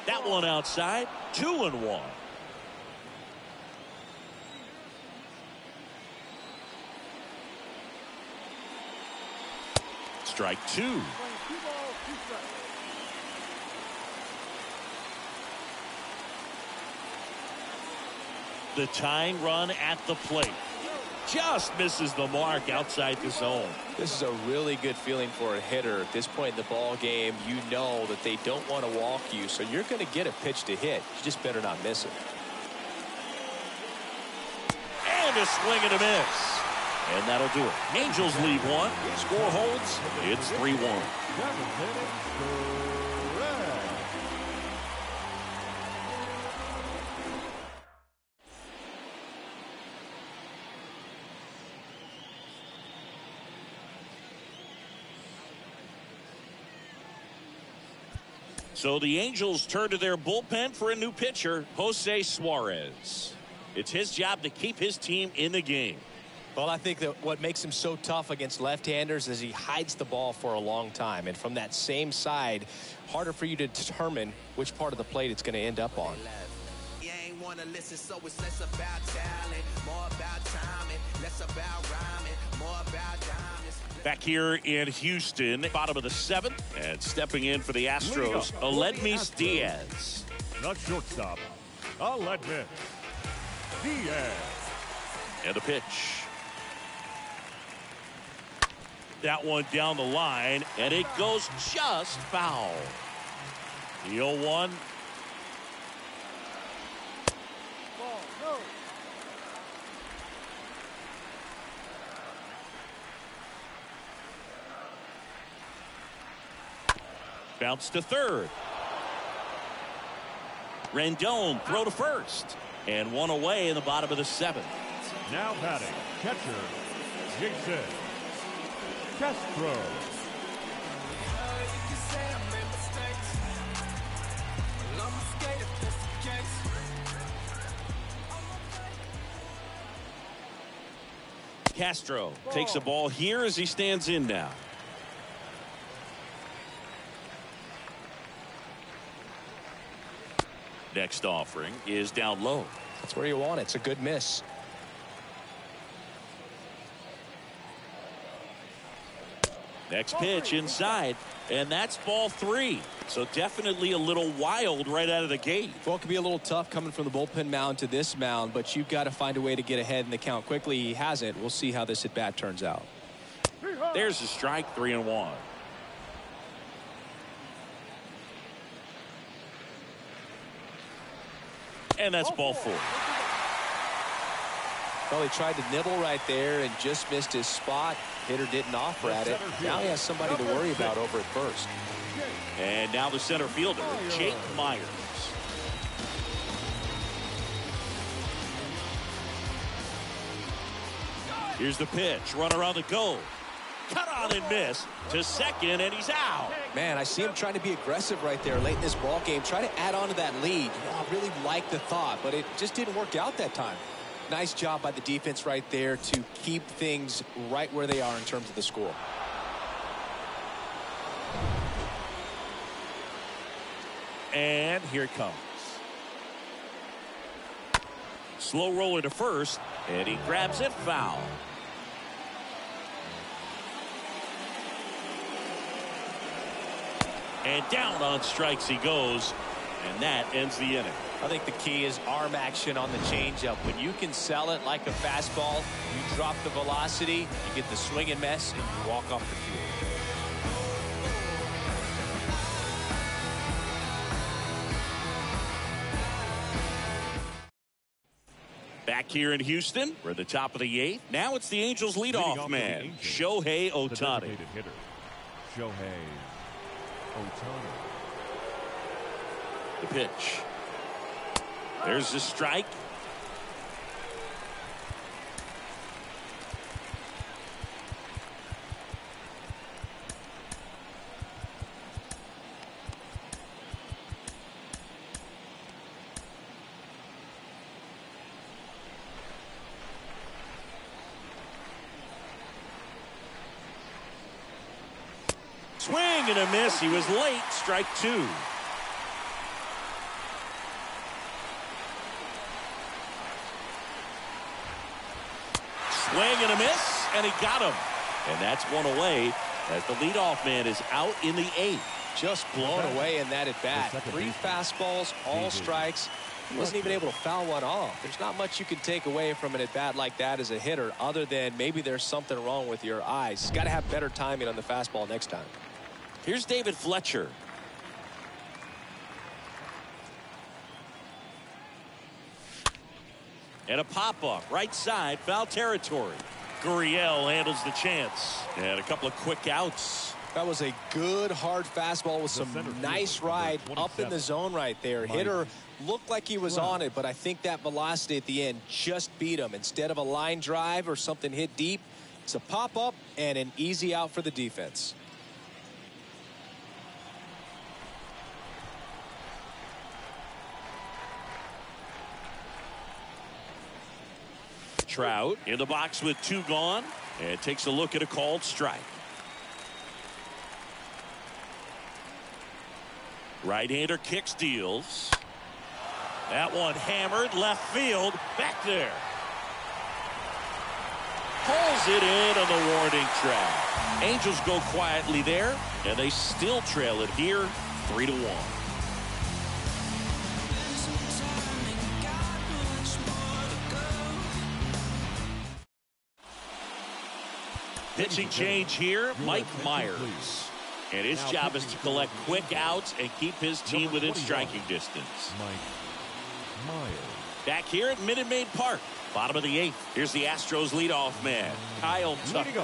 That one outside. two and one. Strike two. The tying run at the plate. Just misses the mark outside the zone. This is a really good feeling for a hitter at this point in the ball game. You know that they don't want to walk you, so you're going to get a pitch to hit. You just better not miss it. And a swing and a miss. And that'll do it. Angels lead one. Score holds. It's three one. So the Angels turn to their bullpen for a new pitcher, Jose Suarez. It's his job to keep his team in the game. Well, I think that what makes him so tough against left-handers is he hides the ball for a long time, and from that same side, harder for you to determine which part of the plate it's going to end up on. You ain't want to listen, so it's less about talent, more about timing, less about rhyming, more about diamonds. Back here in Houston, bottom of the seventh, and stepping in for the Astros, Aledmys Diaz. The shortstop, Aledmys Diaz. And a pitch. That one down the line, and it goes just foul. The oh one. Bounce to third. Rendon throw to first, and one away in the bottom of the seventh. Now batting, catcher Jason Castro. Castro takes a ball here as he stands in now. Next offering is down low. That's where you want it. It's a good miss. Next pitch inside, and that's ball three. So definitely a little wild right out of the gate. Well, it could be a little tough coming from the bullpen mound to this mound, but you've got to find a way to get ahead in the count quickly. He hasn't. We'll see how this at-bat turns out. There's a strike, three and one. And that's ball four. Well, he tried to nibble right there and just missed his spot. Hitter didn't offer at it. Now he has somebody to worry about over at first. And now the center fielder, Jake Myers. Here's the pitch. Runner on the go. Cut on and miss to second, and he's out. Man, I see him trying to be aggressive right there late in this ball game. Try to add on to that lead. You know, I really like the thought, but it just didn't work out that time. Nice job by the defense right there to keep things right where they are in terms of the score. And here it comes. Slow roller to first, and he grabs it foul. And down on strikes he goes, and that ends the inning. I think the key is arm action on the changeup. When you can sell it like a fastball, you drop the velocity, you get the swing and miss, and you walk off the field. Back here in Houston, we're at the top of the eighth. Now it's the Angels' leadoff man, Shohei Ohtani. Shohei Ohtani. The pitch. There's the strike. Swing and a miss. He was late. Strike two. Swing and a miss, and he got him. And that's one away as the leadoff man is out in the eighth. Just blown away in that at bat. Three fastballs, all strikes. He wasn't even able to foul one off. There's not much you can take away from an at bat like that as a hitter, other than maybe there's something wrong with your eyes. He's got to have better timing on the fastball next time. Here's David Fletcher. And a pop-up, right side, foul territory. Gurriel handles the chance. And a couple of quick outs. That was a good, hard fastball with some nice ride up in the zone right there. Hitter looked like he was on it, but I think that velocity at the end just beat him. Instead of a line drive or something hit deep, it's a pop-up and an easy out for the defense. Trout in the box with two gone, and takes a look at a called strike. Right-hander kicks, deals. That one hammered left field, back there. Pulls it in on the warning track. Angels go quietly there, and they still trail it here, three to one. Pitching change here, Mike Myers. And his job is to collect quick outs and keep his team within striking distance. Mike Myers. Back here at Minute Maid Park, bottom of the eighth. Here's the Astros leadoff man, Kyle Tucker.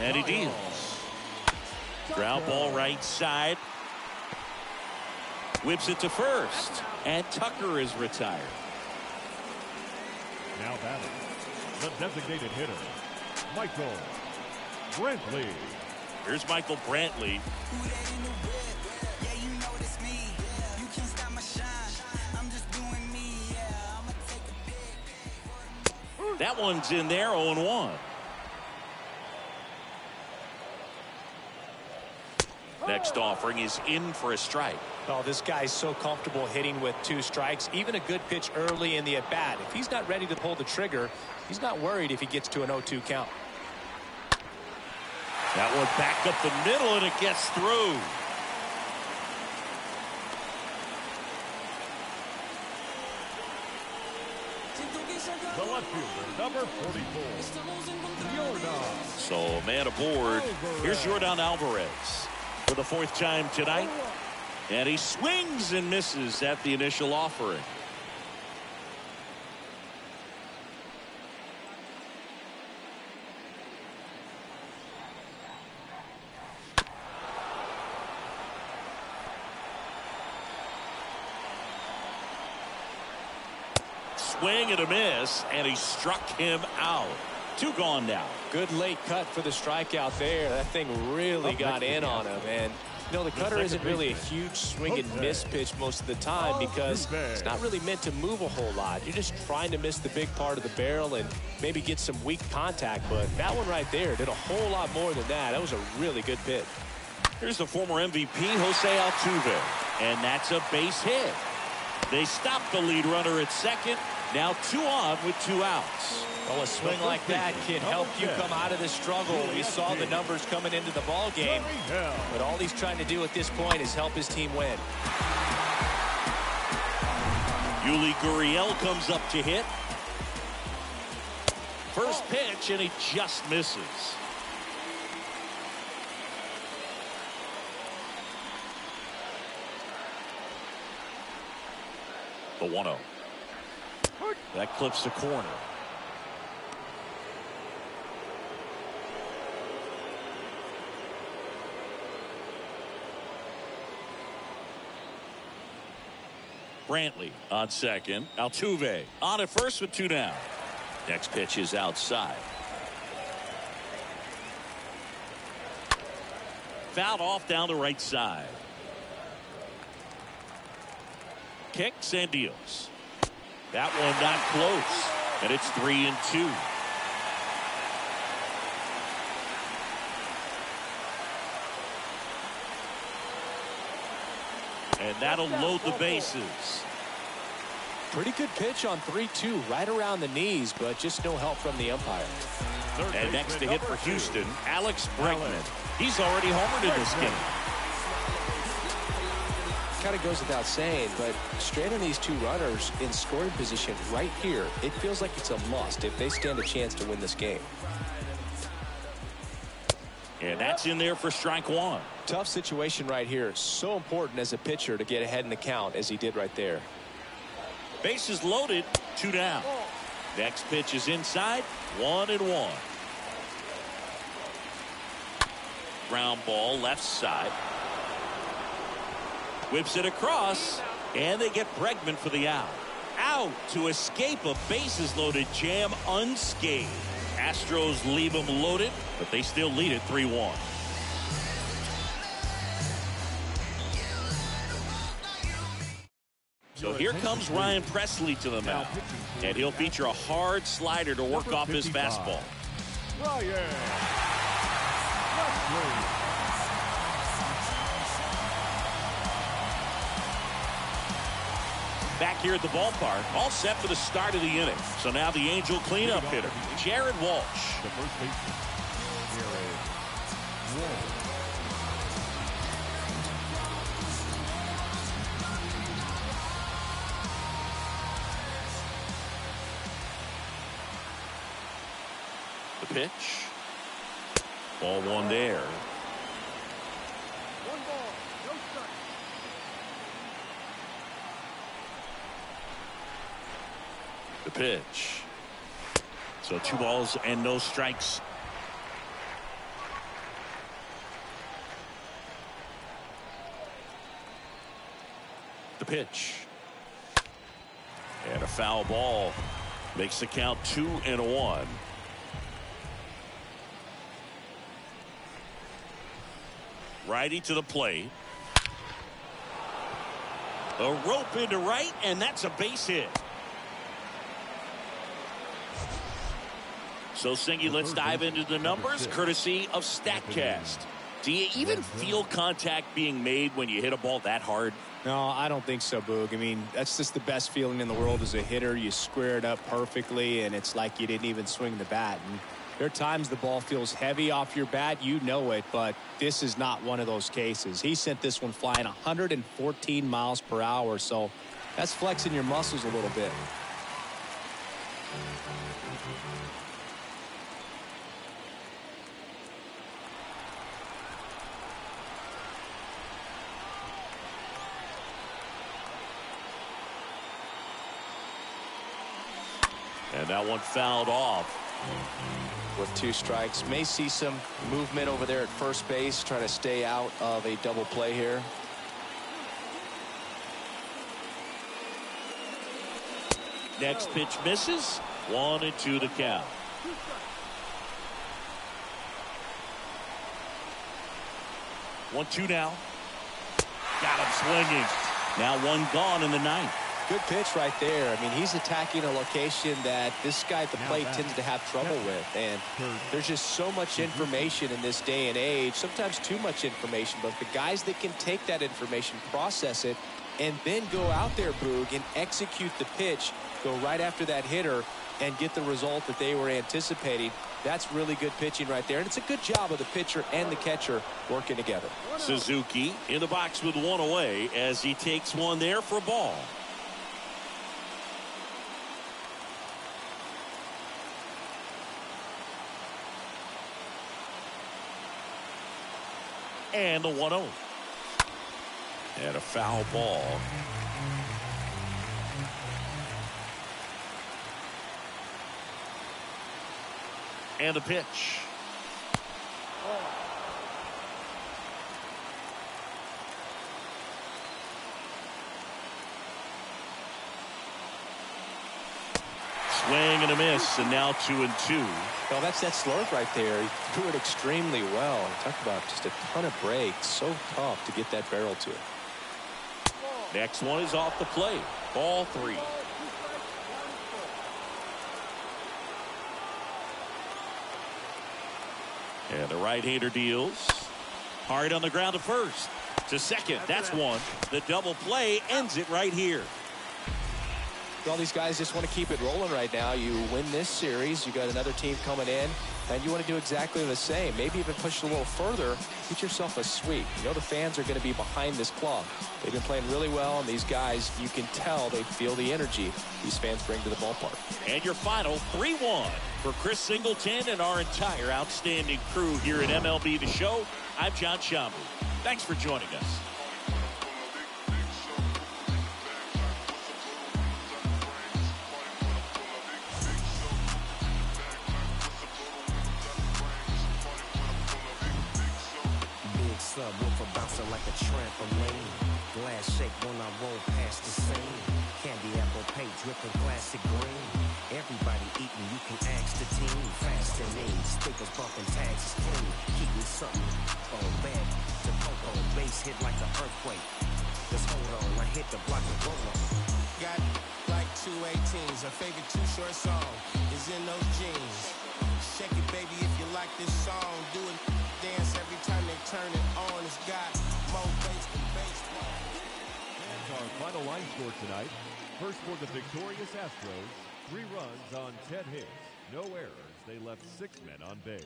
And he deals. Ground ball right side. Whips it to first. And Tucker is retired. Now batting, the designated hitter, Michael Brantley. Here's Michael Brantley. That one's in there, oh and one. Next offering is in for a strike. Oh, this guy's so comfortable hitting with two strikes. Even a good pitch early in the at bat. If he's not ready to pull the trigger, he's not worried if he gets to an oh two count. That one back up the middle, and it gets through. The left fielder, number forty-four, Yordan. So, man aboard. Here's Yordan Alvarez for the fourth time tonight. And he swings and misses at the initial offering. Swing and a miss, and he struck him out. Two gone now. Good late cut for the strikeout there. That thing really got in on him, and no, the cutter isn't really a huge swing and miss pitch most of the time because it's not really meant to move a whole lot. You're just trying to miss the big part of the barrel and maybe get some weak contact, but that one right there did a whole lot more than that. That was a really good pitch. Here's the former M V P, Jose Altuve, and that's a base hit. They stopped the lead runner at second. Now two on with two outs. Well, a swing like that can help you come out of the struggle. We saw the numbers coming into the ball game, but all he's trying to do at this point is help his team win. Yuli Gurriel comes up to hit. First pitch, and he just misses. The one oh. That clips the corner. Brantley on second. Altuve on at first with two down. Next pitch is outside. Fouled off down the right side. Kicks and deals. That one not close, and it's three and two. And that'll load the bases. Pretty good pitch on three two, right around the knees, but just no help from the umpire. And next to hit for Houston, Alex Bregman. He's already homered in this game. Kind of goes without saying, but straight on these two runners in scoring position right here, it feels like it's a must if they stand a chance to win this game. And that's in there for strike one. Tough situation right here. So important as a pitcher to get ahead in the count as he did right there. Bases loaded, two down. Next pitch is inside, one and one. Ground ball left side. Whips it across, and they get Bregman for the out. Out to escape a bases-loaded jam unscathed. Astros leave them loaded, but they still lead it three one. So here comes Ryan Presley to the mound, and he'll feature a hard slider to work off his fastball. Back here at the ballpark, all set for the start of the inning. So now the Angel cleanup hitter, Jared Walsh. The first baseman. Pitch. Ball one there. One ball, no strike. The pitch. So two balls and no strikes. The pitch. And a foul ball. Makes the count two and one. Righty to the plate. A rope into right, and that's a base hit. So, Singy, let's dive into the numbers courtesy of StatCast. Do you even feel contact being made when you hit a ball that hard? No, I don't think so, Boog. I mean, that's just the best feeling in the world as a hitter. You square it up perfectly, and it's like you didn't even swing the bat. And there are times the ball feels heavy off your bat. You know it, but this is not one of those cases. He sent this one flying one hundred fourteen miles per hour, so that's flexing your muscles a little bit. And that one fouled off. With two strikes, may see some movement over there at first base, trying to stay out of a double play here. Next pitch misses. One and two to count. One, two now. Got him swinging. Now one gone in the ninth. Good pitch right there. I mean, he's attacking a location that this guy at the plate tends to have trouble with. And there's just so much information in this day and age, sometimes too much information. But the guys that can take that information, process it, and then go out there, Boog, and execute the pitch, go right after that hitter, and get the result that they were anticipating. That's really good pitching right there. And it's a good job of the pitcher and the catcher working together. Suzuki in the box with one away as he takes one there for a ball. And the one oh. And a foul ball. And the pitch. Oh. Swing and a miss, and now two and two. Well, that's that slurve right there. He threw it extremely well. Talk about just a ton of breaks. So tough to get that barrel to it. Next one is off the plate. Ball three. And the right-hander deals. Hard on the ground to first. To second. That's one. The double play ends it right here. All these guys just want to keep it rolling right now. You win this series, you got another team coming in, and you want to do exactly the same. Maybe even push a little further, get yourself a sweep. You know the fans are going to be behind this club. They've been playing really well, and these guys, you can tell they feel the energy these fans bring to the ballpark. And your final three one for Chris Singleton and our entire outstanding crew here at M L B The Show. I'm John Shambi. Thanks for joining us. When I roll past the scene, candy apple paint dripping classic green. Everybody eating, you can ask the team. Fast and lean, stickers bumping, tags is clean. Keep me something, oh bad. The cocoa base hit like an earthquake. Just hold on, I hit the block and roll on. got like two eighteens. Her favorite two-short song is in those jeans. Shake it, baby, if you like this song. Do it, dance every time they turn it on. It's got more bass than baseball. That's our final line score tonight. First for the victorious Astros, three runs on ten hits, no errors. They left six men on base.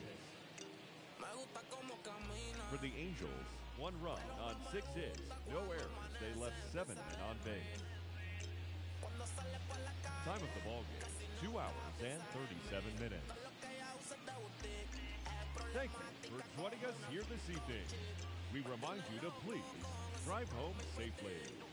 For the Angels, one run on six hits, no errors. They left seven men on base. Time of the ball game, two hours and thirty-seven minutes. Thank you for joining us here this evening. We remind you to please drive home safely.